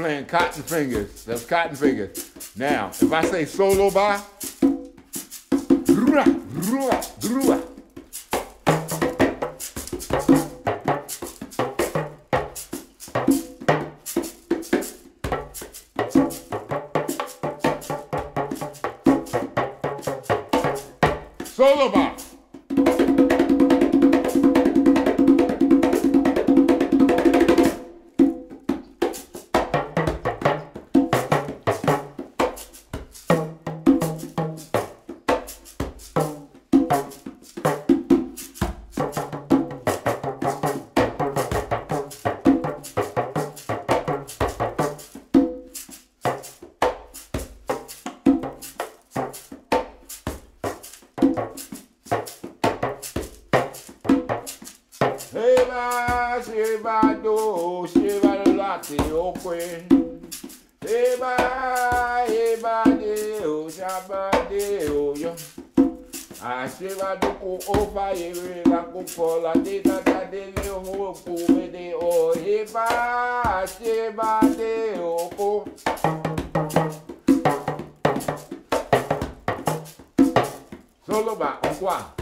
Playing cotton fingers. That's cotton fingers. Now, if I say solo bar, drua, drua, drua. Solo bar. Eba, sheba do, sheba lati okwe. Eba, eba de o, shaba de o yo. A sheba do ko opa yewe la ko kola de da da de le ho ko me de o. Eba, sheba de o ko. Solo ba, on quoi?